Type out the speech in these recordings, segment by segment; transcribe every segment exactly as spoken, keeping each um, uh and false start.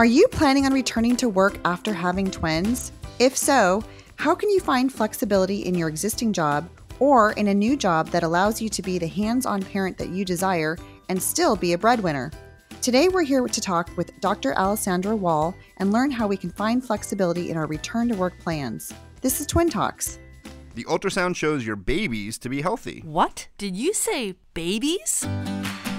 Are you planning on returning to work after having twins? If so, how can you find flexibility in your existing job or in a new job that allows you to be the hands-on parent that you desire and still be a breadwinner? Today we're here to talk with Doctor Alessandra Wall and learn how we can find flexibility in our return to work plans. This is Twin Talks. The ultrasound shows your babies to be healthy. What? Did you say babies?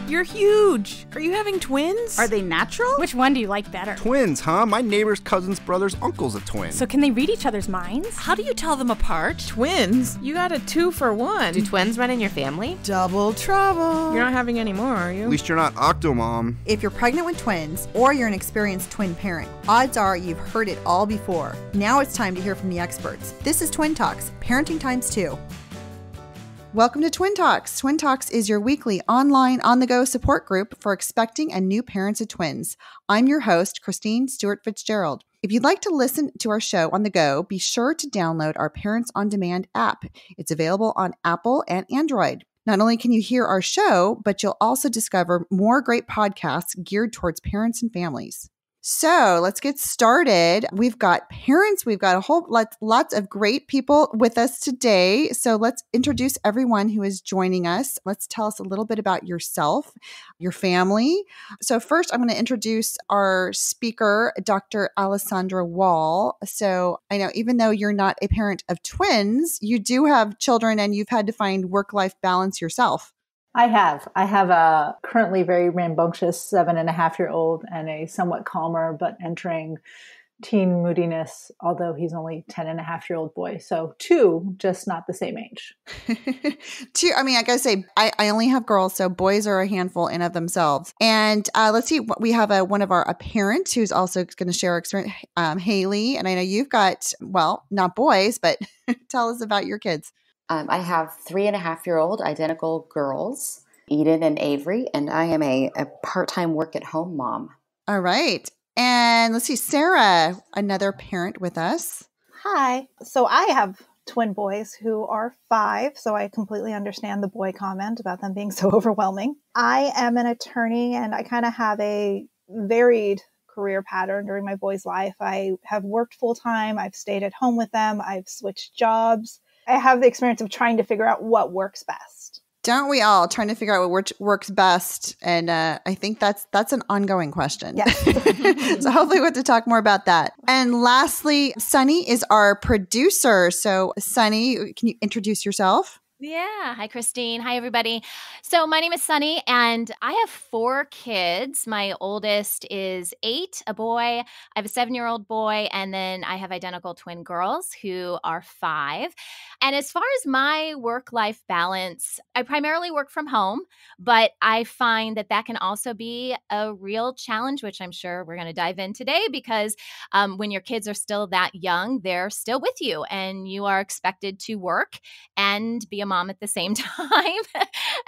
You're huge. Are you having twins? Are they natural? Which one do you like better? Twins, huh? My neighbor's cousin's brother's uncle's a twin. So can they read each other's minds? How do you tell them apart? Twins? You got a two for one. Do twins run in your family? Double trouble. You're not having any more, are you? At least you're not Octomom. If you're pregnant with twins, or you're an experienced twin parent, odds are you've heard it all before. Now it's time to hear from the experts. This is Twin Talks, Parenting Times Two. Welcome to Twin Talks. Twin Talks is your weekly online, on-the-go support group for expecting and new parents of twins. I'm your host, Christine Stewart Fitzgerald. If you'd like to listen to our show on the go, be sure to download our Parents on Demand app. It's available on Apple and Android. Not only can you hear our show, but you'll also discover more great podcasts geared towards parents and families. So let's get started. We've got parents. We've got a whole lot, lots of great people with us today. So let's introduce everyone who is joining us. Let's tell us a little bit about yourself, your family. So first, I'm going to introduce our speaker, Doctor Alessandra Wall. So I know even though you're not a parent of twins, you do have children and you've had to find work-life balance yourself. I have. I have a currently very rambunctious seven and a half year old and a somewhat calmer but entering teen moodiness, although he's only ten and a half year old boy. So two, just not the same age. Two. I mean, I gotta say, I, I only have girls. So boys are a handful in of themselves. And uh, let's see what we have. A, one of our a parents who's also going to share experience, um, Haley. And I know you've got, well, not boys, but tell us about your kids. Um, I have three and a half year old identical girls, Eden and Avery, and I am a, a part-time work at home mom. All right. And let's see, Sarah, another parent with us. Hi. So I have twin boys who are five. So I completely understand the boy comment about them being so overwhelming. I am an attorney and I kind of have a varied career pattern during my boys' life. I have worked full-time. I've stayed at home with them. I've switched jobs. I have the experience of trying to figure out what works best. Don't we all trying to figure out what works best? And uh, I think that's that's an ongoing question. Yes. So hopefully we'll have to talk more about that. And lastly, Sunny is our producer. So Sunny, can you introduce yourself? Yeah. Hi, Christine. Hi, everybody. So my name is Sunny, and I have four kids. My oldest is eight, a boy. I have a seven-year-old boy, and then I have identical twin girls who are five. And as far as my work-life balance, I primarily work from home, but I find that that can also be a real challenge, which I'm sure we're going to dive in today, because um, when your kids are still that young, they're still with you, and you are expected to work and be a mom at the same time.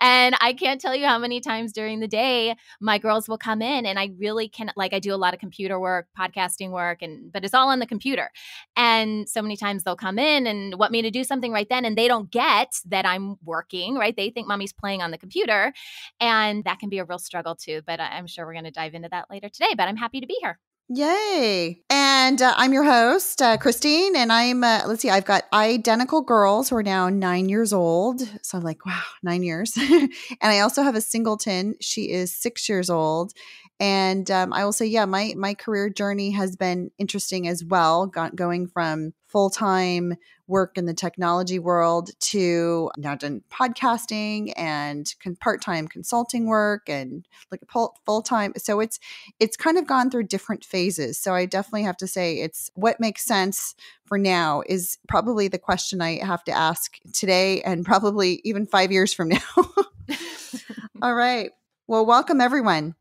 And I can't tell you how many times during the day my girls will come in and I really can, like, I do a lot of computer work, podcasting work, and but it's all on the computer. And so many times they'll come in and want me to do something right then, and they don't get that I'm working, right? They think mommy's playing on the computer, and that can be a real struggle too. But I'm sure we're going to dive into that later today, but I'm happy to be here. Yay. And uh, I'm your host, uh, Christine, and I'm, uh, let's see, I've got identical girls who are now nine years old. So I'm like, wow, nine years. And I also have a singleton. She is six years old. And um, I will say, yeah, my my career journey has been interesting as well, got, going from full-time work in the technology world to now done podcasting and con part-time consulting work and like full-time. So it's it's kind of gone through different phases. So I definitely have to say it's what makes sense for now is probably the question I have to ask today and probably even five years from now. All right. Well, welcome everyone.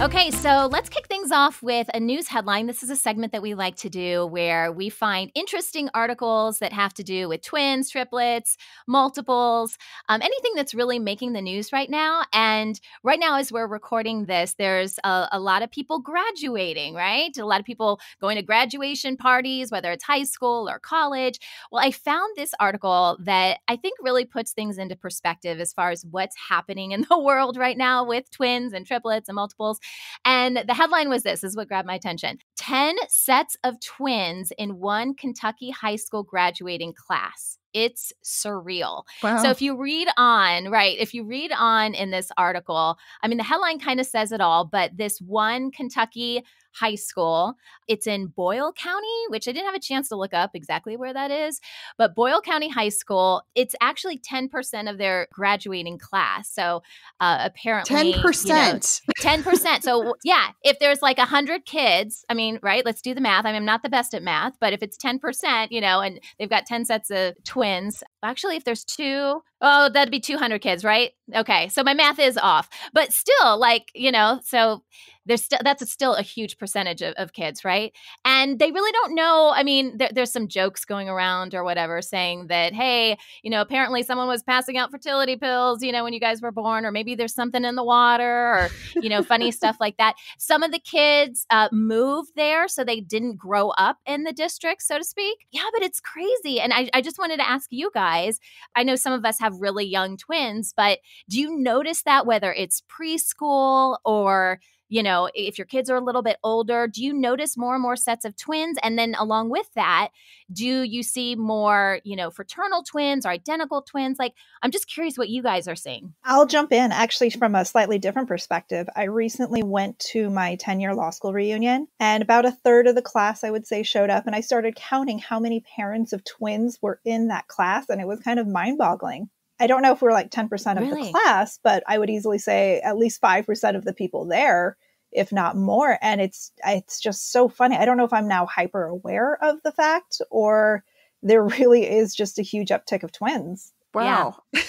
Okay, so let's kick things off with a news headline. This is a segment that we like to do where we find interesting articles that have to do with twins, triplets, multiples, um, anything that's really making the news right now. And right now as we're recording this, there's a, a lot of people graduating, right? A lot of people going to graduation parties, whether it's high school or college. Well, I found this article that I think really puts things into perspective as far as what's happening in the world right now with twins and triplets and multiples. And the headline was this, this is what grabbed my attention. ten sets of twins in one Kentucky high school graduating class. It's surreal. Wow. So if you read on, right, if you read on in this article, I mean, the headline kind of says it all, but this one Kentucky high school, it's in Boyle County, which I didn't have a chance to look up exactly where that is, but Boyle County High School, it's actually ten percent of their graduating class. So uh, apparently, ten percent. You know, ten percent. So yeah, if there's like one hundred kids, I mean, right, let's do the math. I mean, I'm not the best at math, but if it's ten percent, you know, and they've got ten sets of twins. Actually, if there's two, oh, that'd be two hundred kids, right? Okay. So my math is off, but still like, you know, so there's still, that's a still a huge percentage of, of kids, right? And they really don't know. I mean, there, there's some jokes going around or whatever saying that, hey, you know, apparently someone was passing out fertility pills, you know, when you guys were born, or maybe there's something in the water or, you know, funny stuff like that. Some of the kids uh, moved there, so they didn't grow up in the district, so to speak. Yeah, but it's crazy. And I, I just wanted to ask you guys, I know some of us have really young twins, but do you notice that whether it's preschool or, you know, if your kids are a little bit older, do you notice more and more sets of twins? And then along with that, do you see more, you know, fraternal twins or identical twins? Like, I'm just curious what you guys are seeing. I'll jump in actually from a slightly different perspective. I recently went to my ten-year law school reunion, and about a third of the class, I would say, showed up. And I started counting how many parents of twins were in that class. And it was kind of mind-boggling. I don't know if we're like ten percent of really? the class, but I would easily say at least five percent of the people there, if not more. And it's it's just so funny. I don't know if I'm now hyper aware of the fact, or there really is just a huge uptick of twins. Wow. Yeah.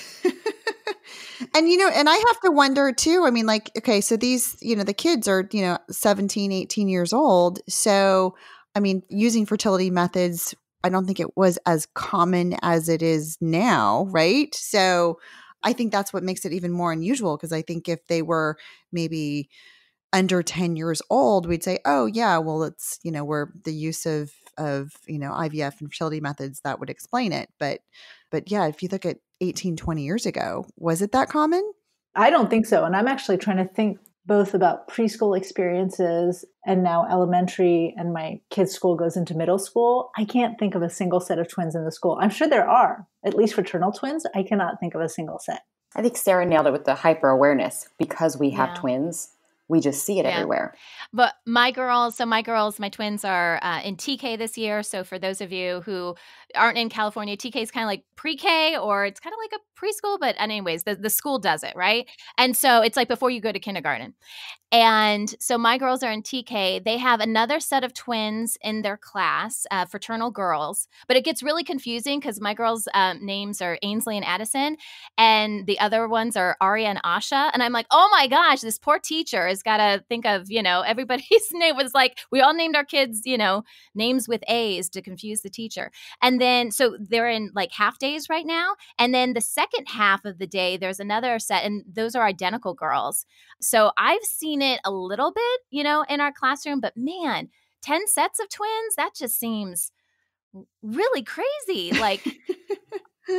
And, you know, and I have to wonder too, I mean, like, okay, so these, you know, the kids are, you know, seventeen, eighteen years old. So, I mean, using fertility methods, I don't think it was as common as it is now, right? So I think that's what makes it even more unusual, because I think if they were maybe under ten years old, we'd say, oh, yeah, well, it's, you know, we're the use of, of you know, I V F and fertility methods, that would explain it. But, but yeah, if you look at eighteen, twenty years ago, was it that common? I don't think so. And I'm actually trying to think both about preschool experiences and now elementary, and my kids' school goes into middle school. I can't think of a single set of twins in the school. I'm sure there are, at least fraternal twins. I cannot think of a single set. I think Sarah nailed it with the hyper awareness. Because we have yeah. twins, we just see it yeah. everywhere. But my girls, so my girls, my twins are uh, in T K this year. So for those of you who aren't in California, T K is kind of like pre-K, or it's kind of like a preschool, but anyways, the, the school does it, right? And so it's like before you go to kindergarten. And so my girls are in T K. They have another set of twins in their class, uh, fraternal girls, but it gets really confusing because my girls' um, names are Ainsley and Addison, and the other ones are Aria and Asha. And I'm like, oh my gosh, this poor teacher has got to think of, you know, everybody's name was like, we all named our kids, you know, names with A's to confuse the teacher. And then, so they're in like half days right now. And then the second half of the day, there's another set, and those are identical girls. So I've seen it a little bit, you know, in our classroom, but man, ten sets of twins, that just seems really crazy. Like,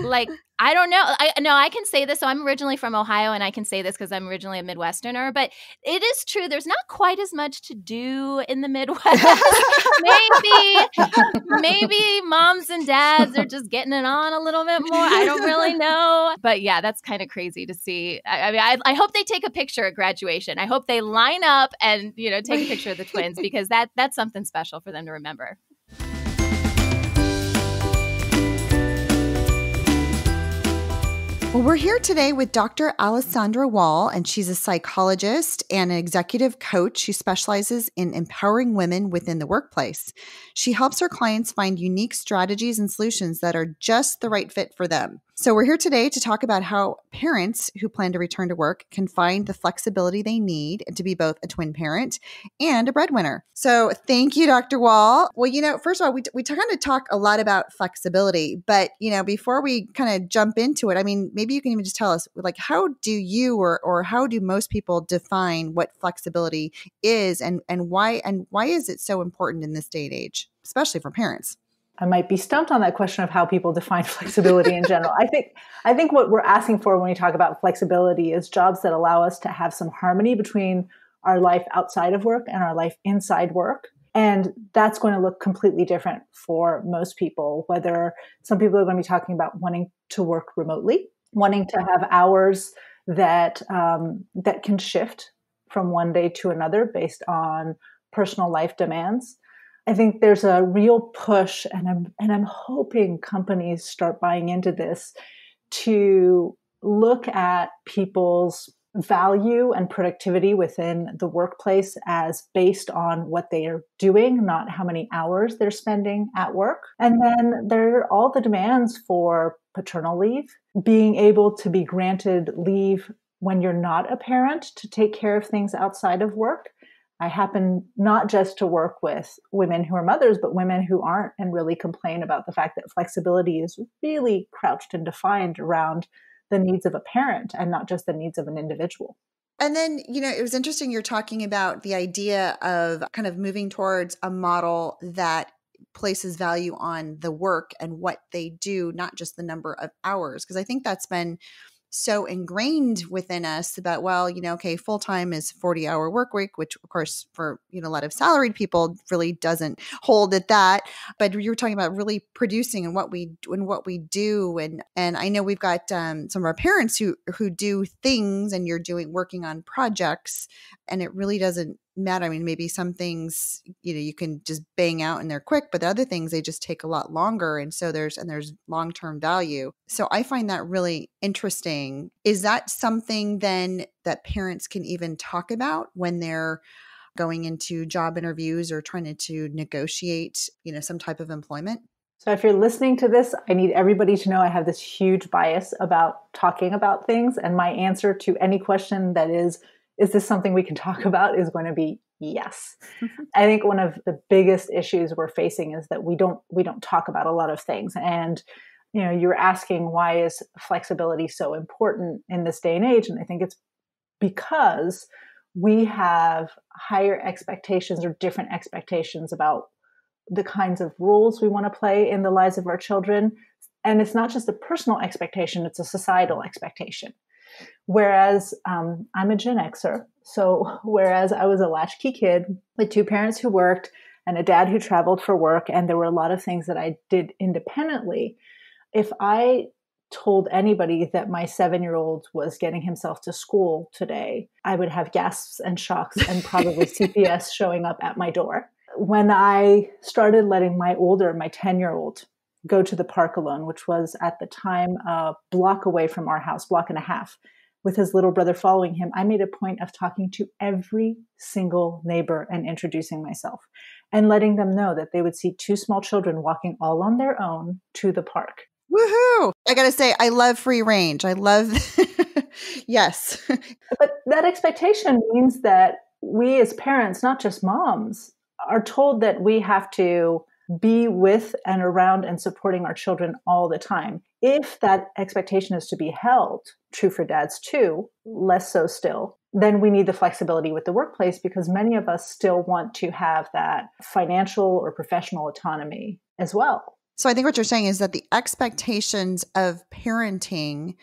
like, I don't know. I no, I can say this. So I'm originally from Ohio, and I can say this because I'm originally a Midwesterner, but it is true. There's not quite as much to do in the Midwest. maybe, maybe moms and dads are just getting it on a little bit more. I don't really know. But yeah, that's kind of crazy to see. I, I mean, I, I hope they take a picture at graduation. I hope they line up and, you know, take a picture of the twins, because that that's something special for them to remember. Well, we're here today with Doctor Alessandra Wall, and she's a psychologist and an executive coach who specializes in empowering women within the workplace. She helps her clients find unique strategies and solutions that are just the right fit for them. So we're here today to talk about how parents who plan to return to work can find the flexibility they need to be both a twin parent and a breadwinner. So thank you, Doctor Wall. Well, you know, first of all, we, we kind of talk a lot about flexibility, but, you know, before we kind of jump into it, I mean, maybe you can even just tell us, like, how do you or or how do most people define what flexibility is and, and why and why is it so important in this day and age, especially for parents? I might be stumped on that question of how people define flexibility in general. I think I think what we're asking for when we talk about flexibility is jobs that allow us to have some harmony between our life outside of work and our life inside work. And that's going to look completely different for most people, whether some people are going to be talking about wanting to work remotely, wanting to have hours that um, that can shift from one day to another based on personal life demands. I think there's a real push, and I'm and I'm hoping companies start buying into this, to look at people's value and productivity within the workplace as based on what they are doing, not how many hours they're spending at work. And then there are all the demands for paternal leave, being able to be granted leave when you're not a parent to take care of things outside of work. I happen not just to work with women who are mothers, but women who aren't, and really complain about the fact that flexibility is really crouched and defined around the needs of a parent and not just the needs of an individual. And then, you know, it was interesting you're talking about the idea of kind of moving towards a model that places value on the work and what they do, not just the number of hours, because I think that's been so ingrained within us about, well, you know, okay, full-time is forty hour work week, which of course for, you know, a lot of salaried people really doesn't hold at that. But you were talking about really producing and what we, and what we do. And, and I know we've got um, some of our parents who, who do things, and you're doing, working on projects, and it really doesn't matter. I mean, maybe some things, you know, you can just bang out and they're quick, but the other things, they just take a lot longer. And so there's, and there's long-term value. So I find that really interesting. Is that something then that parents can even talk about when they're going into job interviews or trying to, to negotiate, you know, some type of employment? So if you're listening to this, I need everybody to know I have this huge bias about talking about things. And my answer to any question that is, is this something we can talk about, is going to be yes. Mm-hmm. I think one of the biggest issues we're facing is that we don't we don't talk about a lot of things. And, you know, you're asking, why is flexibility so important in this day and age? And I think it's because we have higher expectations or different expectations about the kinds of roles we want to play in the lives of our children. And it's not just a personal expectation, it's a societal expectation. Whereas um, I'm a Gen Xer. So whereas I was a latchkey kid with two parents who worked and a dad who traveled for work, and there were a lot of things that I did independently, if I told anybody that my seven-year-old was getting himself to school today, I would have gasps and shocks and probably C P S showing up at my door. When I started letting my older, my ten-year-old go to the park alone, which was at the time a block away from our house, block and a half, with his little brother following him, I made a point of talking to every single neighbor and introducing myself and letting them know that they would see two small children walking all on their own to the park. Woohoo! I gotta say, I love free range. I love, yes. But that expectation means that we as parents, not just moms, are told that we have to be with and around and supporting our children all the time. If that expectation is to be held, true for dads too, less so still, then we need the flexibility with the workplace, because many of us still want to have that financial or professional autonomy as well. So I think what you're saying is that the expectations of parenting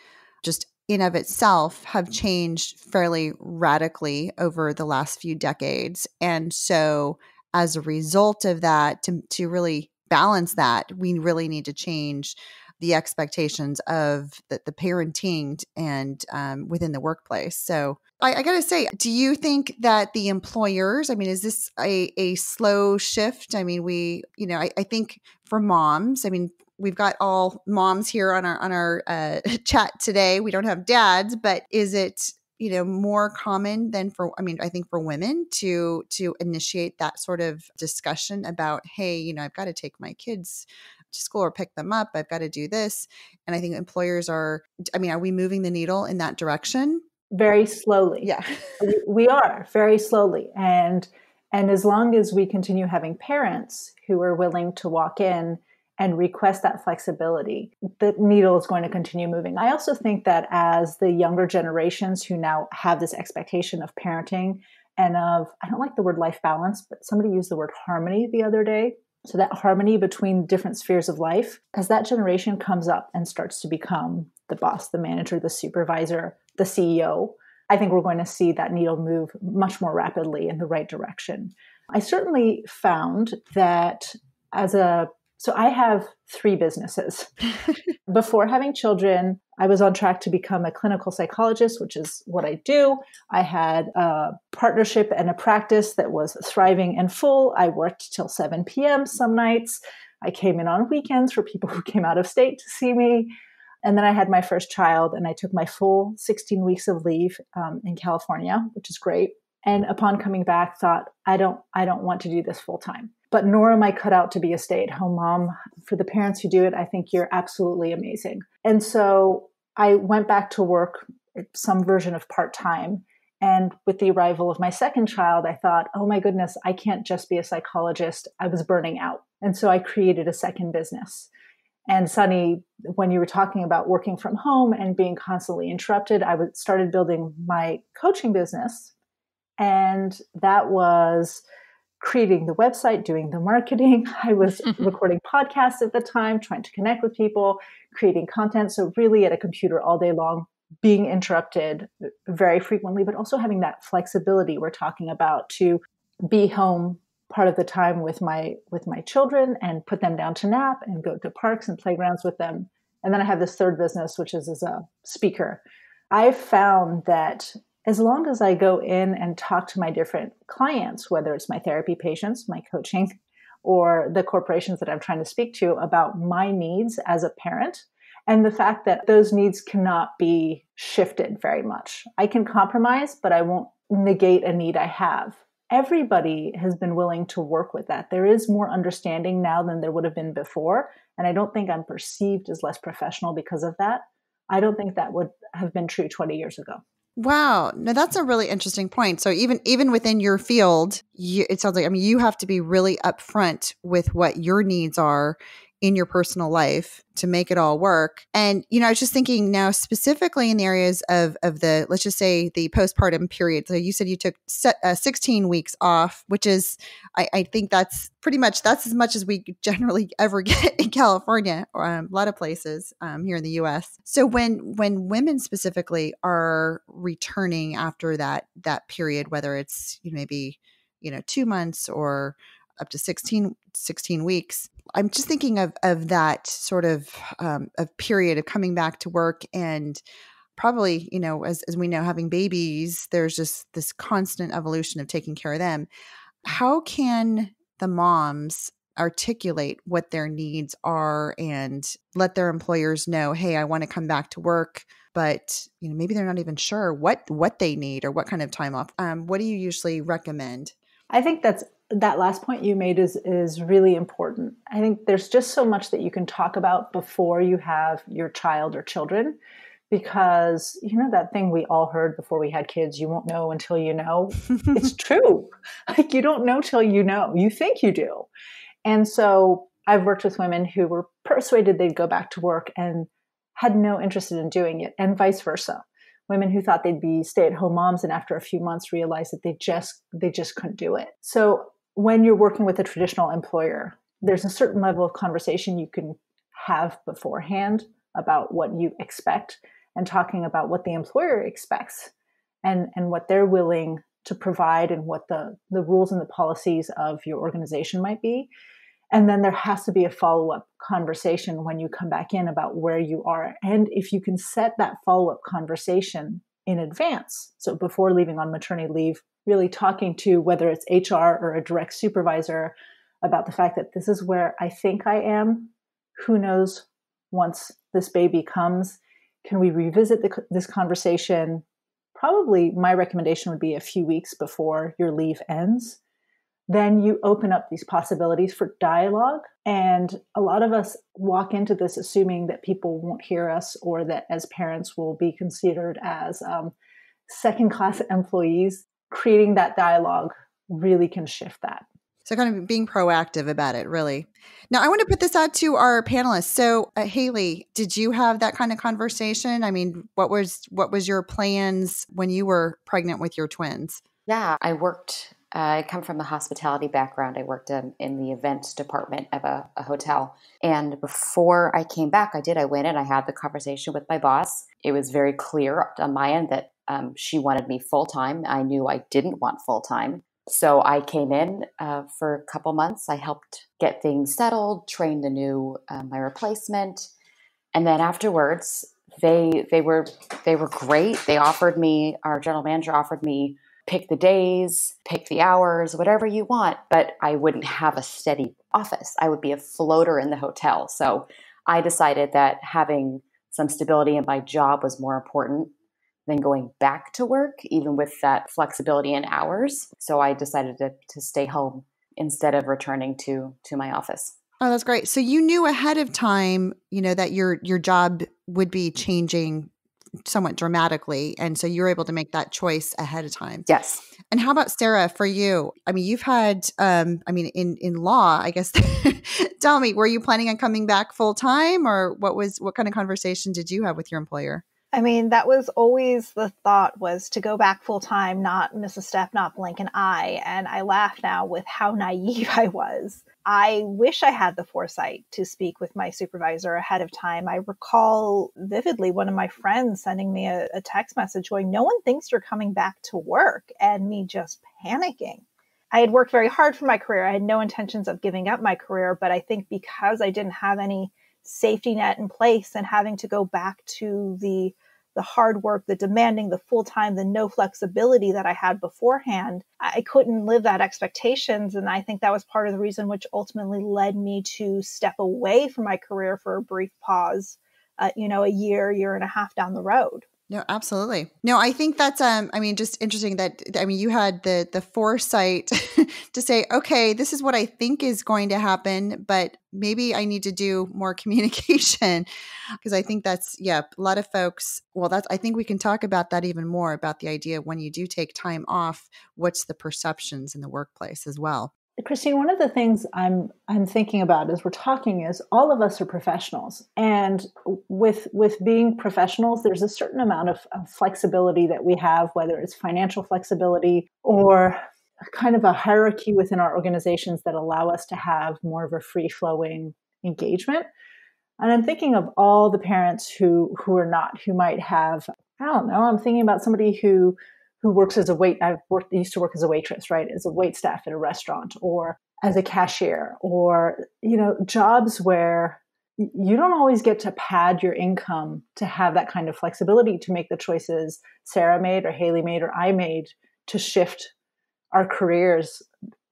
just in of itself have changed fairly radically over the last few decades. And so as a result of that, to, to really balance that, we really need to change the expectations of the, the parenting and um, within the workplace. So I, I got to say, do you think that the employers, I mean, is this a, a slow shift? I mean, we, you know, I, I think for moms, I mean, we've got all moms here on our, on our uh, chat today. We don't have dads, but is it, you know, more common than for, I mean, I think for women to, to initiate that sort of discussion about, hey, you know, I've got to take my kids to school or pick them up. I've got to do this. And I think employers are, I mean, are we moving the needle in that direction? Very slowly. Yeah. We are very slowly. And, and as long as we continue having parents who are willing to walk in and request that flexibility, the needle is going to continue moving. I also think that as the younger generations who now have this expectation of parenting and of, I don't like the word life balance, but somebody used the word harmony the other day. So that harmony between different spheres of life, as that generation comes up and starts to become the boss, the manager, the supervisor, the C E O, I think we're going to see that needle move much more rapidly in the right direction. I certainly found that as a So I have three businesses. Before having children, I was on track to become a clinical psychologist, which is what I do. I had a partnership and a practice that was thriving and full. I worked till seven p.m. some nights. I came in on weekends for people who came out of state to see me. And then I had my first child and I took my full sixteen weeks of leave um, in California, which is great. And upon coming back, thought, I don't, I don't want to do this full time. But nor am I cut out to be a stay-at-home mom. For the parents who do it, I think you're absolutely amazing. And so I went back to work, some version of part-time. And with the arrival of my second child, I thought, oh my goodness, I can't just be a psychologist. I was burning out. And so I created a second business. And Sunny, when you were talking about working from home and being constantly interrupted, I started building my coaching business. And that was creating the website, doing the marketing. I was recording podcasts at the time, trying to connect with people, creating content. So really at a computer all day long, being interrupted very frequently, but also having that flexibility we're talking about to be home part of the time with my with my children and put them down to nap and go to parks and playgrounds with them. And then I have this third business, which is as a speaker. I found that as long as I go in and talk to my different clients, whether it's my therapy patients, my coaching, or the corporations that I'm trying to speak to about my needs as a parent, and the fact that those needs cannot be shifted very much. I can compromise, but I won't negate a need I have. Everybody has been willing to work with that. There is more understanding now than there would have been before, and I don't think I'm perceived as less professional because of that. I don't think that would have been true twenty years ago. Wow. No, that's a really interesting point. So even even within your field, you, it sounds like, I mean, you have to be really upfront with what your needs are in your personal life to make it all work. And, you know, I was just thinking now specifically in the areas of, of the, let's just say the postpartum period. So you said you took sixteen weeks off, which is, I, I think that's pretty much, that's as much as we generally ever get in California or um, a lot of places um, here in the U S. So when, when women specifically are returning after that, that period, whether it's you know, maybe, you know, two months or up to sixteen weeks. I'm just thinking of of that sort of um, a period of coming back to work and probably, you know, as, as we know, having babies, there's just this constant evolution of taking care of them. How can the moms articulate what their needs are and let their employers know, hey, I want to come back to work, but you know, maybe they're not even sure what what they need or what kind of time off. Um, what do you usually recommend? I think that's That last point you made is is really important. I think there's just so much that you can talk about before you have your child or children, because you know that thing we all heard before we had kids, you won't know until you know. It's true. Like you don't know till you know. You think you do. And so I've worked with women who were persuaded they'd go back to work and had no interest in doing it, and vice versa. Women who thought they'd be stay-at-home moms and after a few months realized that they just they just couldn't do it. So when you're working with a traditional employer, there's a certain level of conversation you can have beforehand about what you expect and talking about what the employer expects and, and what they're willing to provide and what the, the rules and the policies of your organization might be. And then there has to be a follow-up conversation when you come back in about where you are. And if you can set that follow-up conversation in advance, so before leaving on maternity leave, really talking to whether it's H R or a direct supervisor about the fact that this is where I think I am. Who knows once this baby comes, can we revisit the, this conversation? Probably my recommendation would be a few weeks before your leave ends. then you open up these possibilities for dialogue. And a lot of us walk into this assuming that people won't hear us, or that as parents we'll be considered as um, second-class employees. Creating that dialogue really can shift that. So kind of being proactive about it, really. Now, I want to put this out to our panelists. So, uh, Haley, did you have that kind of conversation? I mean, what was what was your plans when you were pregnant with your twins? Yeah, I worked. Uh, I come from a hospitality background. I worked in, in the events department of a, a hotel. And before I came back, I did. I went and I had the conversation with my boss. It was very clear on my end that um, she wanted me full time. I knew I didn't want full time. So I came in uh, for a couple months. I helped get things settled, train the new uh, my replacement, and then afterwards they they were they were great. They offered me, our general manager offered me, pick the days, pick the hours, whatever you want. But I wouldn't have a steady office. I would be a floater in the hotel. So I decided that having some stability in my job was more important than going back to work, even with that flexibility in hours. So I decided to, to stay home instead of returning to to my office. Oh, that's great. So you knew ahead of time, you know, that your your job would be changing somewhat dramatically. And so you were able to make that choice ahead of time. Yes. And how about Sarah, for you? I mean, you've had, um, I mean, in, in law, I guess, tell me, were you planning on coming back full time, or what was, what kind of conversation did you have with your employer? I mean, that was always the thought, was to go back full time, not miss a step, not blink an eye. And I laugh now with how naive I was. I wish I had the foresight to speak with my supervisor ahead of time. I recall vividly one of my friends sending me a, a text message going, "No one thinks you're coming back to work," and me just panicking. I had worked very hard for my career. I had no intentions of giving up my career, but I think because I didn't have any safety net in place and having to go back to the the hard work, the demanding, the full time, the no flexibility that I had beforehand, I couldn't live that expectations. And I think that was part of the reason which ultimately led me to step away from my career for a brief pause, uh, you know, a year, year and a half down the road. No, absolutely. No, I think that's, um, I mean, just interesting that, I mean, you had the the foresight to say, okay, this is what I think is going to happen, but maybe I need to do more communication, because I think that's, yeah, a lot of folks, well, that's, I think we can talk about that even more, about the idea when you do take time off, what's the perceptions in the workplace as well. Christine, one of the things I'm I'm thinking about as we're talking is all of us are professionals, and with with being professionals, there's a certain amount of, of flexibility that we have, whether it's financial flexibility or kind of a hierarchy within our organizations that allow us to have more of a free-flowing engagement. And I'm thinking of all the parents who who are not, who might have, I don't know, I'm thinking about somebody who who works as a wait, I've worked, used to work as a waitress, right? As a wait staff at a restaurant, or as a cashier, or, you know, jobs where you don't always get to pad your income to have that kind of flexibility to make the choices Sarah made or Haley made or I made to shift our careers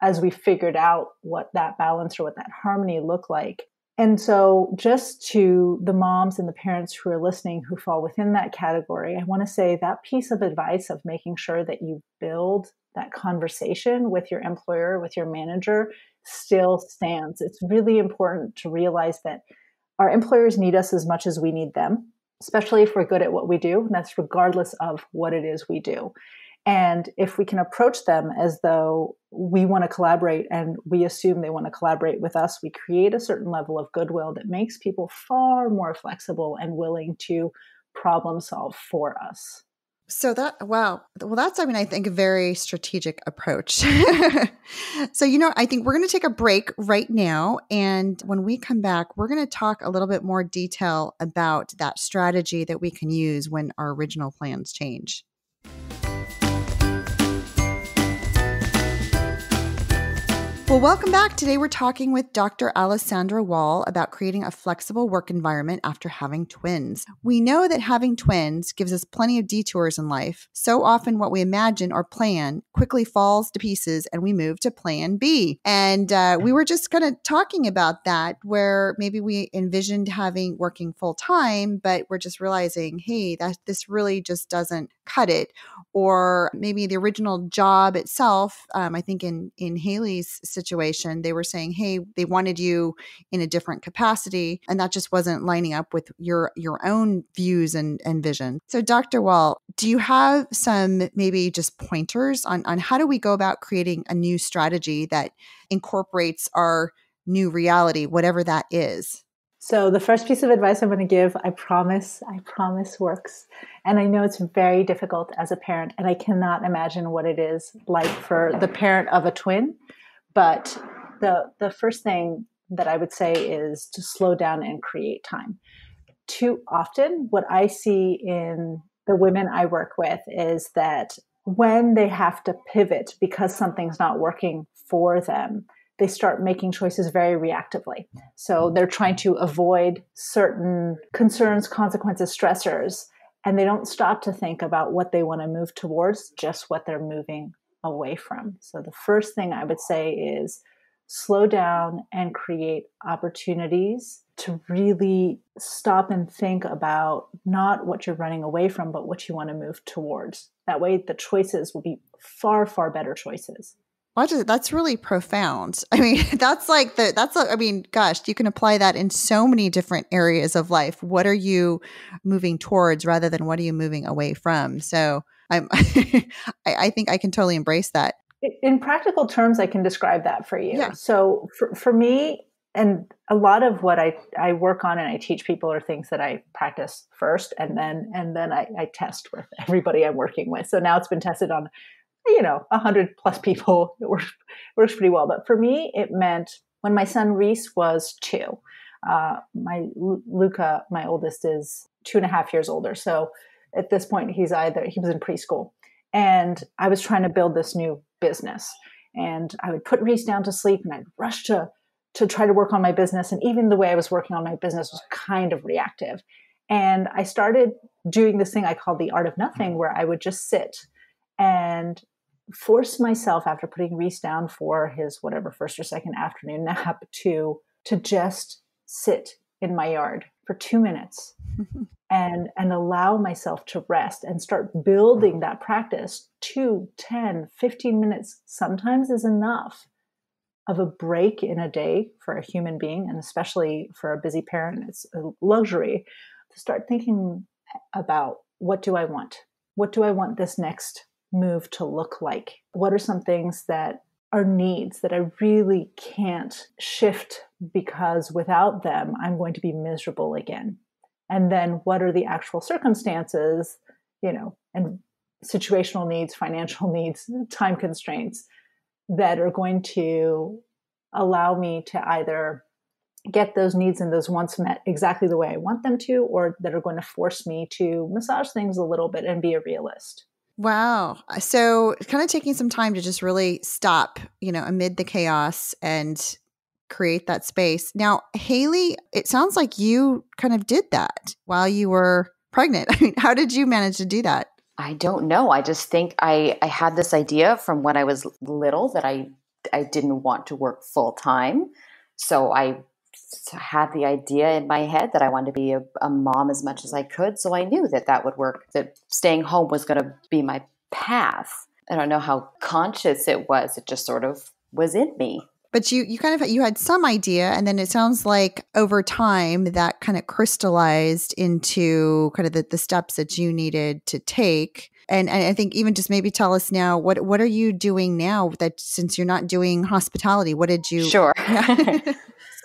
as we figured out what that balance or what that harmony looked like. And so just to the moms and the parents who are listening who fall within that category, I want to say that piece of advice of making sure that you build that conversation with your employer, with your manager, still stands. It's really important to realize that our employers need us as much as we need them, especially if we're good at what we do, and that's regardless of what it is we do. And if we can approach them as though we want to collaborate and we assume they want to collaborate with us, we create a certain level of goodwill that makes people far more flexible and willing to problem solve for us. So that, wow. Well, that's, I mean, I think a very strategic approach. So, you know, I think we're going to take a break right now. And when we come back, we're going to talk a little bit more detail about that strategy that we can use when our original plans change. Well, welcome back. Today we're talking with Doctor Alessandra Wall about creating a flexible work environment after having twins. We know that having twins gives us plenty of detours in life. So often what we imagine or plan quickly falls to pieces and we move to plan B. And uh, we were just kind of talking about that, where maybe we envisioned having working full time, but we're just realizing, hey, that this really just doesn't cut it. Or maybe the original job itself, um, I think in, in Haley's situation, they were saying, hey, they wanted you in a different capacity, and that just wasn't lining up with your your own views and, and vision. So Doctor Wall, do you have some maybe just pointers on, on how do we go about creating a new strategy that incorporates our new reality, whatever that is? So the first piece of advice I'm going to give, I promise, I promise works. And I know it's very difficult as a parent, and I cannot imagine what it is like for the parent of a twin. But the the first thing that I would say is to slow down and create time. Too often, what I see in the women I work with is that when they have to pivot because something's not working for them, they start making choices very reactively. So they're trying to avoid certain concerns, consequences, stressors, and they don't stop to think about what they want to move towards, just what they're moving away from. So the first thing I would say is slow down and create opportunities to really stop and think about not what you're running away from, but what you want to move towards. That way the choices will be far, far better choices. That's really profound. I mean, that's like the, that's, a, I mean, gosh, you can apply that in so many different areas of life. What are you moving towards rather than what are you moving away from? So I'm, I, I think I can totally embrace that. In practical terms, I can describe that for you. Yeah. So for, for me, and a lot of what I, I work on and I teach people are things that I practice first, and then, and then I, I test with everybody I'm working with. So now it's been tested on, you know, a hundred plus people. It works, works pretty well. But for me, it meant when my son Reese was two, uh, my Luca, my oldest, is two and a half years older. So at this point, he's either, he was in preschool, and I was trying to build this new business, and I would put Reese down to sleep and I'd rush to, to try to work on my business. And even the way I was working on my business was kind of reactive. And I started doing this thing I called the art of nothing, where I would just sit and force myself, after putting Reese down for his whatever first or second afternoon nap, to, to just sit in my yard for two minutes mm-hmm. and, and allow myself to rest, and start building that practice. Two, ten, fifteen minutes sometimes is enough of a break in a day for a human being, and especially for a busy parent, it's a luxury to start thinking about, what do I want? What do I want this next move to look like? What are some things that are needs that I really can't shift, because without them, I'm going to be miserable again? And then what are the actual circumstances, you know, and situational needs, financial needs, time constraints that are going to allow me to either get those needs and those wants met exactly the way I want them to, or that are going to force me to massage things a little bit and be a realist. Wow. So kind of taking some time to just really stop, you know, amid the chaos and create that space. Now, Haley, it sounds like you kind of did that while you were pregnant. I mean, how did you manage to do that? I don't know. I just think I, I had this idea from when I was little that I, I didn't want to work full time. So I had the idea in my head that I wanted to be a, a mom as much as I could. So I knew that that would work, that staying home was going to be my path. I don't know how conscious it was. It just sort of was in me. But you, you kind of, you had some idea, and then it sounds like over time that kind of crystallized into kind of the, the steps that you needed to take. And, and I think even just maybe tell us now, what, what are you doing now that, since you're not doing hospitality, what did you? Sure. Yeah.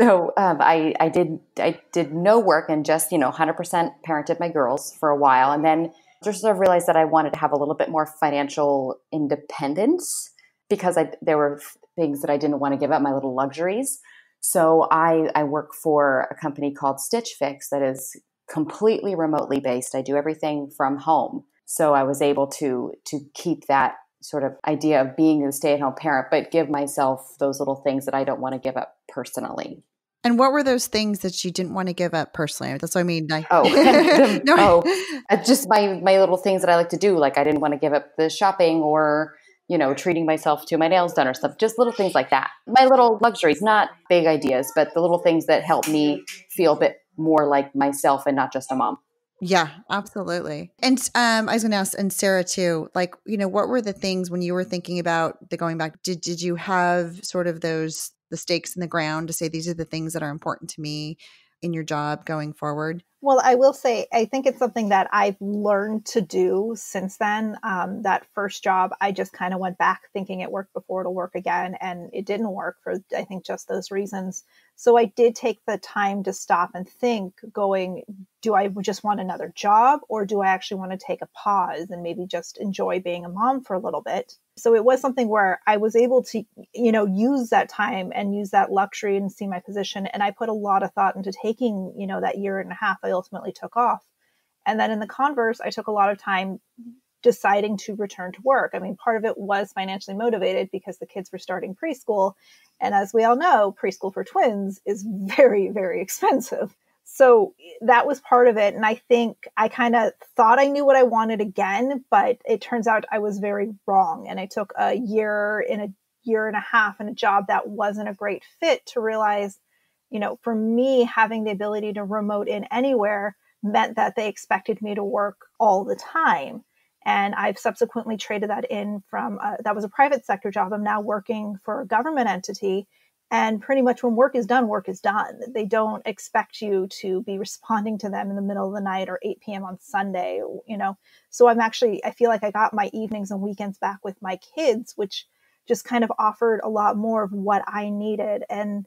So um, I, I did, I did no work and just, you know, one hundred percent parented my girls for a while. And then just sort of realized that I wanted to have a little bit more financial independence, because I, there were things that I didn't want to give up, my little luxuries. So I, I work for a company called Stitch Fix that is completely remotely based. I do everything from home. So I was able to, to keep that sort of idea of being a stay-at-home parent, but give myself those little things that I don't want to give up personally. And what were those things that you didn't want to give up personally? That's what I mean. Like, oh, the, no. oh, just my, my little things that I like to do. Like I didn't want to give up the shopping or, you know, treating myself to my nails done or stuff, just little things like that. My little luxuries, not big ideas, but the little things that help me feel a bit more like myself and not just a mom. Yeah, absolutely. And um, I was going to ask, and Sarah too, like, you know, what were the things when you were thinking about the going back, did, did you have sort of those, the stakes in the ground to say, these are the things that are important to me in your job going forward? Well, I will say, I think it's something that I've learned to do since then. Um, that first job, I just kind of went back thinking it worked before, it'll work again. And it didn't work for, I think, just those reasons. So I did take the time to stop and think, going, do I just want another job, or do I actually want to take a pause and maybe just enjoy being a mom for a little bit? So it was something where I was able to, you know, use that time and use that luxury and see my position. And I put a lot of thought into taking, you know, that year and a half I ultimately took off. And then in the converse, I took a lot of time deciding to return to work. I mean, part of it was financially motivated because the kids were starting preschool. And as we all know, preschool for twins is very, very expensive. So that was part of it. And I think I kind of thought I knew what I wanted again, but it turns out I was very wrong. And I took a year in a year and a half in a job that wasn't a great fit to realize, you know, for me, having the ability to remote in anywhere meant that they expected me to work all the time. And I've subsequently traded that in from, uh, that was a private sector job. I'm now working for a government entity. And pretty much when work is done, work is done. They don't expect you to be responding to them in the middle of the night or eight p.m. on Sunday, you know. So I'm actually, I feel like I got my evenings and weekends back with my kids, which just kind of offered a lot more of what I needed. And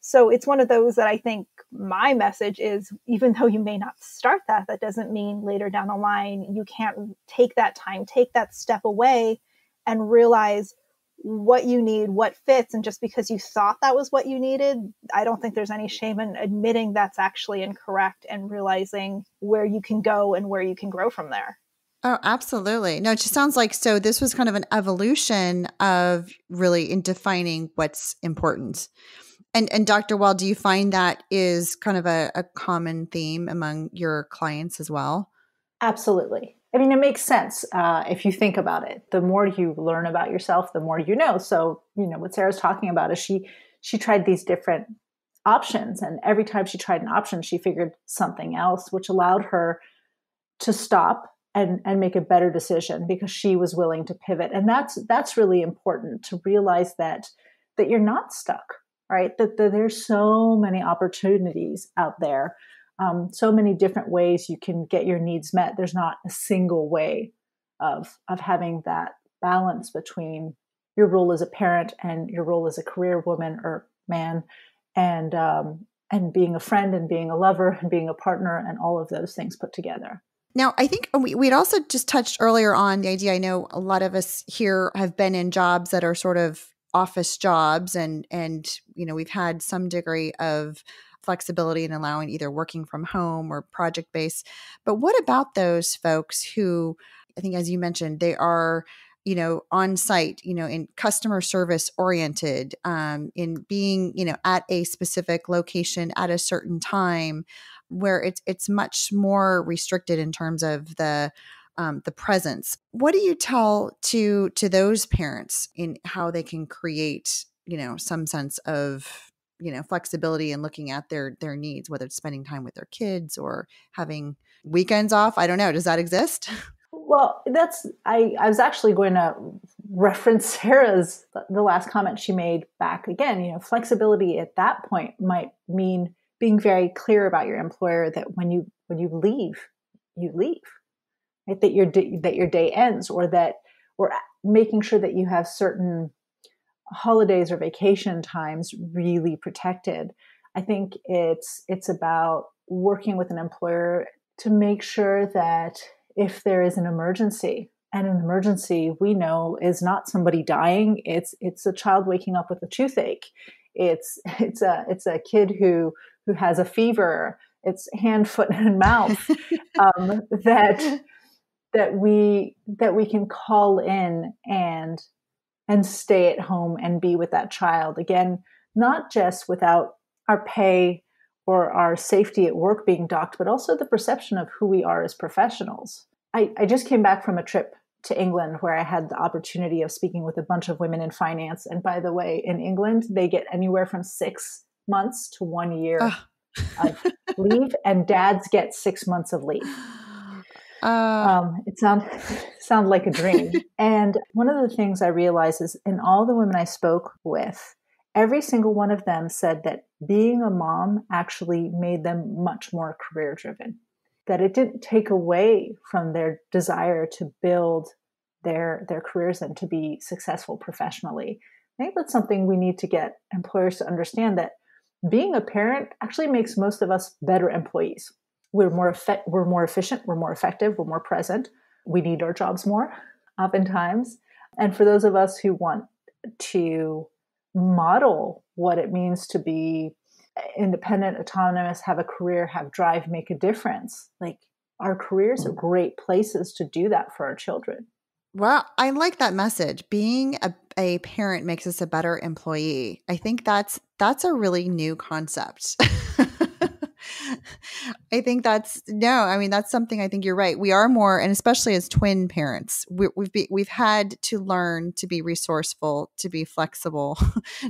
so it's one of those that I think my message is, even though you may not start that, that doesn't mean later down the line, you can't take that time, take that step away and realize what you need, what fits. And just because you thought that was what you needed, I don't think there's any shame in admitting that's actually incorrect and realizing where you can go and where you can grow from there. Oh, absolutely. No, it just sounds like, so this was kind of an evolution of really in defining what's important. And and Doctor Wall, do you find that is kind of a, a common theme among your clients as well? Absolutely. I mean, it makes sense uh, if you think about it. The more you learn about yourself, the more you know. So, you know, what Sarah's talking about is she she tried these different options. And every time she tried an option, she figured something else, which allowed her to stop and, and make a better decision because she was willing to pivot. And that's that's really important to realize that that you're not stuck, right? That, that there's so many opportunities out there. Um, so many different ways you can get your needs met. There's not a single way of, of having that balance between your role as a parent and your role as a career woman or man, and um, and being a friend and being a lover and being a partner and all of those things put together. Now, I think we, we'd also just touched earlier on the idea. I know a lot of us here have been in jobs that are sort of office jobs, and and you know, we've had some degree of flexibility and allowing either working from home or project-based. But what about those folks who, I think, as you mentioned, they are, you know, on site, you know, in customer service oriented, um, in being, you know, at a specific location at a certain time, where it's it's much more restricted in terms of the um, the presence. What do you tell to to those parents in how they can create, you know, some sense of, you know, flexibility and looking at their, their needs, whether it's spending time with their kids or having weekends off? I don't know. Does that exist? Well, that's, I, I was actually going to reference Sarah's, the last comment she made back again, you know, flexibility at that point might mean being very clear about your employer that when you, when you leave, you leave, right? That your, that your day ends, or that, or making sure that you have certain holidays or vacation times really protected. I think it's it's about working with an employer to make sure that if there is an emergency, and an emergency we know is not somebody dying, it's it's a child waking up with a toothache, it's it's a it's a kid who who has a fever, it's hand, foot, and mouth, um, that that we that we can call in and and stay at home and be with that child. Again, not just without our pay or our safety at work being docked, but also the perception of who we are as professionals. I, I just came back from a trip to England where I had the opportunity of speaking with a bunch of women in finance. And by the way, in England, they get anywhere from six months to one year oh. of leave, and dads get six months of leave. Uh, um, it sound, sound like a dream. And one of the things I realized is in all the women I spoke with, every single one of them said that being a mom actually made them much more career driven, that it didn't take away from their desire to build their, their careers and to be successful professionally. I think that's something we need to get employers to understand, that being a parent actually makes most of us better employees. We're more effect- we're more efficient, we're more effective, we're more present. We need our jobs more, oftentimes. And for those of us who want to model what it means to be independent, autonomous, have a career, have drive, make a difference, like our careers are great places to do that for our children. Well, I like that message. Being a, a parent makes us a better employee. I think that's that's a really new concept. I think that's no, I mean, that's something I think you're right. We are more, and especially as twin parents, we, we've be, we've had to learn to be resourceful, to be flexible,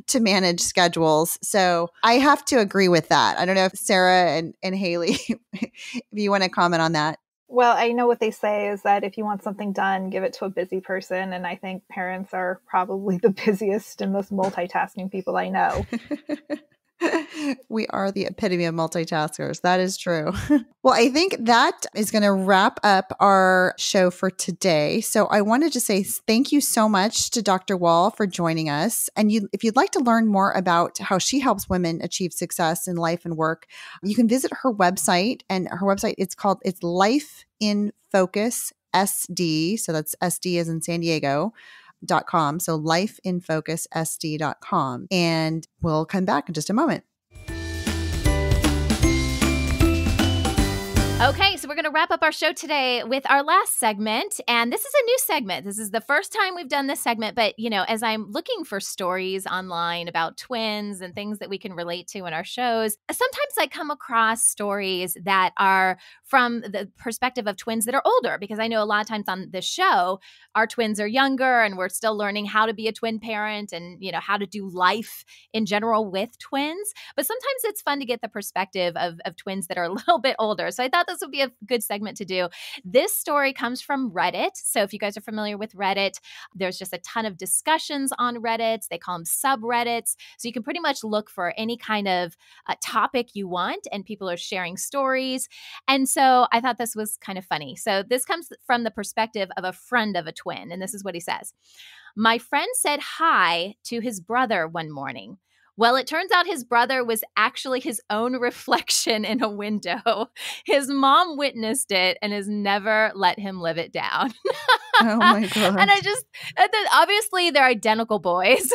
to manage schedules. So I have to agree with that. I don't know if Sarah and, and Haley, if you want to comment on that. Well, I know what they say is that if you want something done, give it to a busy person. And I think parents are probably the busiest and most multitasking people I know. We are the epitome of multitaskers. That is true. Well, I think that is going to wrap up our show for today. So I wanted to say thank you so much to Doctor Wall for joining us. And you, if you'd like to learn more about how she helps women achieve success in life and work, you can visit her website. And her website, it's called, it's Life in Focus S D. So that's S D as in San Diego. Dot com. So life in focus S D dot com. And we'll come back in just a moment. Okay, so we're going to wrap up our show today with our last segment. And this is a new segment. This is the first time we've done this segment. But, you know, as I'm looking for stories online about twins and things that we can relate to in our shows, sometimes I come across stories that are from the perspective of twins that are older, because I know a lot of times on the show, our twins are younger and we're still learning how to be a twin parent and, you know, how to do life in general with twins. But sometimes it's fun to get the perspective of, of twins that are a little bit older. So I thought this would be a good segment to do. This story comes from Reddit. So if you guys are familiar with Reddit, there's just a ton of discussions on Reddit. They call them subreddits. So you can pretty much look for any kind of uh, topic you want, and people are sharing stories. And so I thought this was kind of funny. So this comes from the perspective of a friend of a twin. And this is what he says. My friend said hi to his brother one morning. Well, it turns out his brother was actually his own reflection in a window. His mom witnessed it and has never let him live it down. Oh, my God. And I just, obviously, they're identical boys.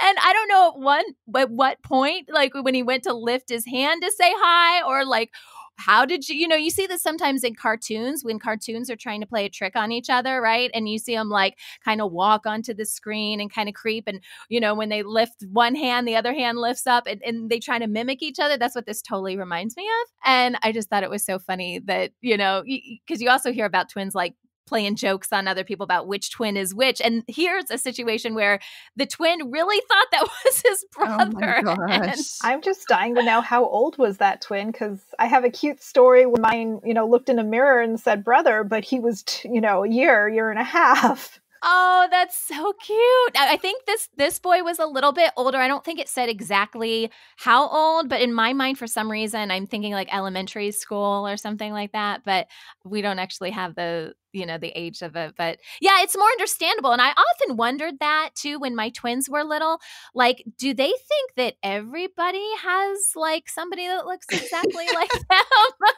And I don't know at, one, at what point, like when he went to lift his hand to say hi, or like, how did you, you know, you see this sometimes in cartoons when cartoons are trying to play a trick on each other, right? And you see them like kind of walk onto the screen and kind of creep. And, you know, when they lift one hand, the other hand lifts up and, and they try to mimic each other. That's what this totally reminds me of. And I just thought it was so funny that, you know, because you also hear about twins like playing jokes on other people about which twin is which. And here's a situation where the twin really thought that was his brother. Oh my gosh. And I'm just dying to know, how old was that twin? Because I have a cute story where mine, you know, looked in a mirror and said brother, but he was, t- you know, a year, year and a half. Oh, that's so cute. I think this this boy was a little bit older. I don't think it said exactly how old, but in my mind, for some reason, I'm thinking like elementary school or something like that. But we don't actually have the, you know, the age of it. But yeah, it's more understandable. And I often wondered that too when my twins were little. Like, do they think that everybody has like somebody that looks exactly like them?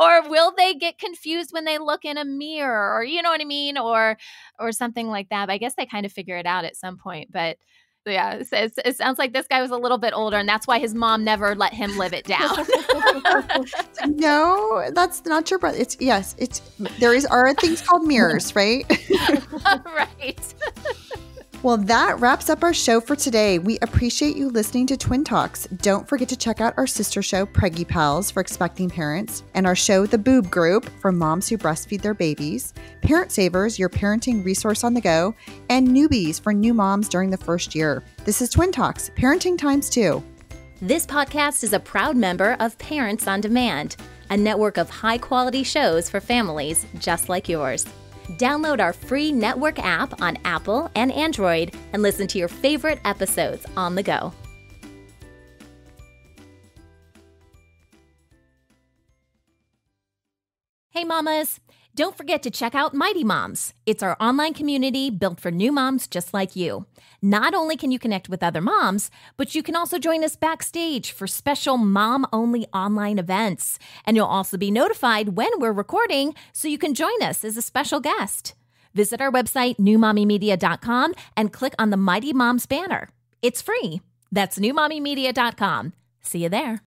Or will they get confused when they look in a mirror? Or, you know what I mean? Or, or something like that. But I guess they kind of figure it out at some point. But yeah, it's, it's, it sounds like this guy was a little bit older, and that's why his mom never let him live it down. No, that's not your brother. It's yes, it's there is are things called mirrors, right? Right. Well, that wraps up our show for today. We appreciate you listening to Twin Talks. Don't forget to check out our sister show, Preggy Pals, for expecting parents, and our show, The Boob Group, for moms who breastfeed their babies, Parent Savers, your parenting resource on the go, and Newbies for new moms during the first year. This is Twin Talks, Parenting Times Two. This podcast is a proud member of Parents on Demand, a network of high-quality shows for families just like yours. Download our free network app on Apple and Android and listen to your favorite episodes on the go. Hey, mamas. Don't forget to check out Mighty Moms. It's our online community built for new moms just like you. Not only can you connect with other moms, but you can also join us backstage for special mom-only online events. And you'll also be notified when we're recording, so you can join us as a special guest. Visit our website, new mommy media dot com, and click on the Mighty Moms banner. It's free. That's new mommy media dot com. See you there.